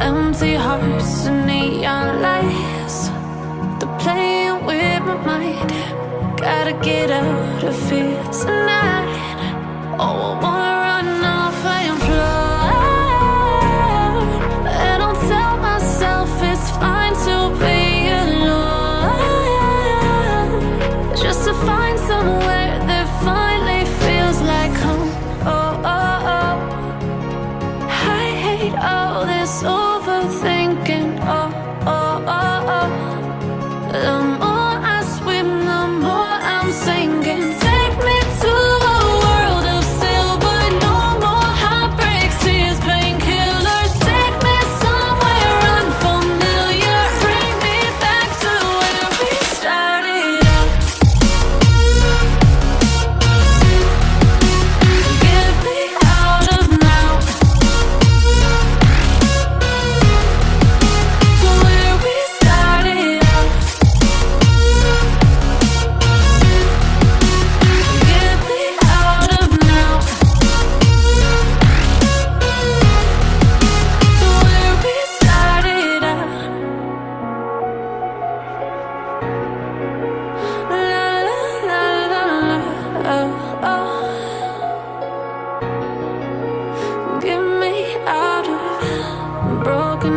Empty hearts and neon lights, they're playing with my mind. Gotta get out of here tonight. Oh, I wanna run off and fly, and I'll tell myself it's fine to be alone, just to find somewhere that finally feels like home. Oh, oh, oh, I hate all this overthinking, oh, oh, oh, oh. The more I swim, the more I'm sinking. Take me to a world of silver, no more heartbreaks, tears, painkillers. Take me somewhere unfamiliar, bring me back to where we started out. Get me out of now, to where we started out. Get me out of now, to where we started out. La la la la la, oh, oh. Get me out of broken